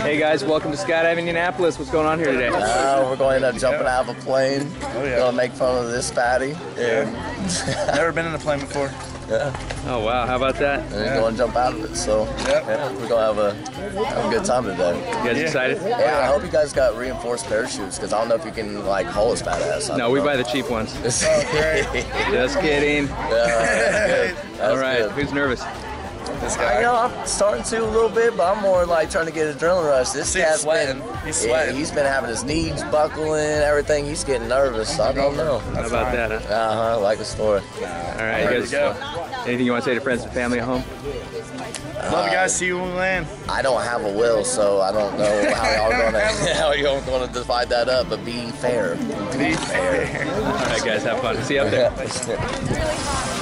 Hey guys, welcome to Skydive Indianapolis. What's going on here today? We're going to jump out of a plane. Oh, yeah. Going to make fun of this fatty. Yeah. Never been in a plane before. Yeah. Oh wow, how about that? And he's going to jump out of it, so yeah, we're going to have a good time today. You guys excited? Yeah, I hope you guys got reinforced parachutes, because I don't know if you can like haul us badass. No, we buy the cheap ones. Just kidding. Yeah, All right, who's nervous? This guy. I know I'm starting to a little bit, but I'm more like trying to get a adrenaline rush. This guy's sweating. He's been having his knees buckling, everything. He's getting nervous. So I don't know. How about that? Huh? I like the story. All right, you guys. Anything you want to say to friends and family at home? Love you guys. See you when we land. I don't have a will, so I don't know how y'all going to divide that up. But be fair. Be fair. All right, guys. Have fun. See you up there. Yeah.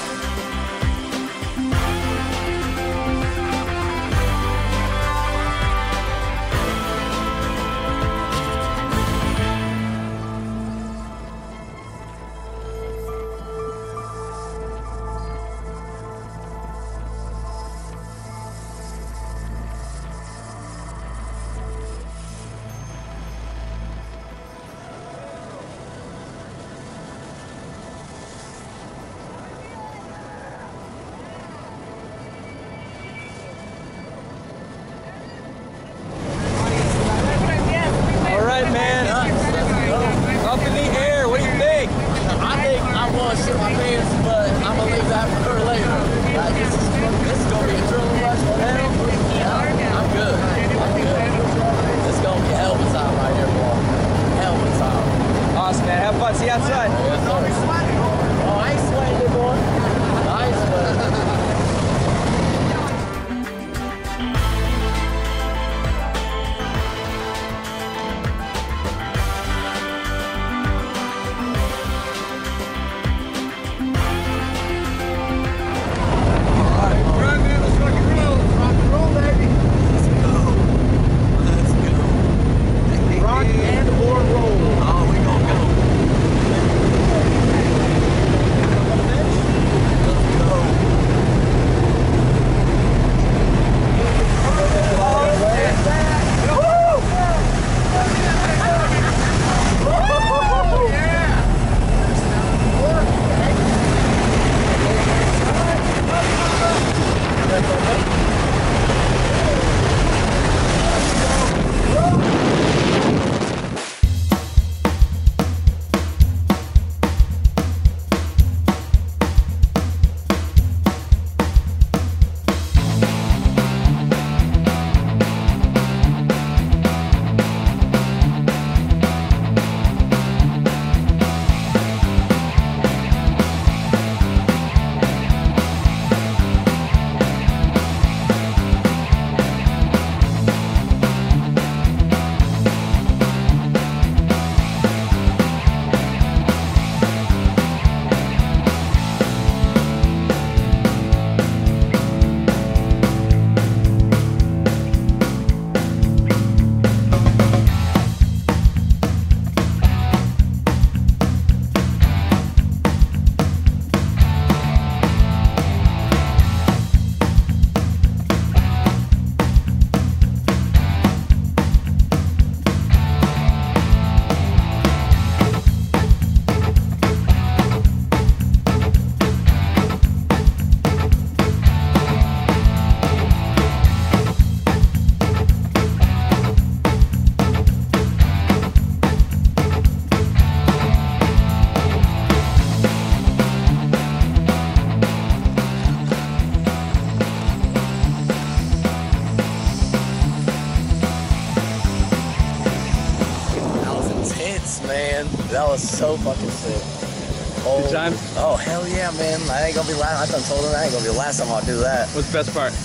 That was so fucking sick. Oh, good time? Oh, hell yeah, man. I ain't gonna be last. I done told him I ain't gonna be the last time I'll do that. What's the best part?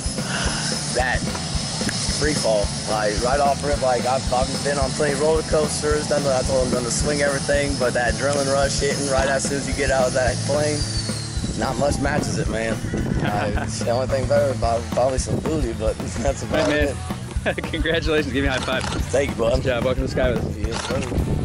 That free fall. Like, right off rip, like, I've been on plenty of roller coasters. Done, I told him I'm gonna swing everything, but that adrenaline rush hitting right as soon as you get out of that plane, not much matches it, man. The only thing better about probably some booty, but that's about it. Congratulations. Give me a high five. Thank you, bud. Good job. Welcome to SkyWiz. Yes, sir.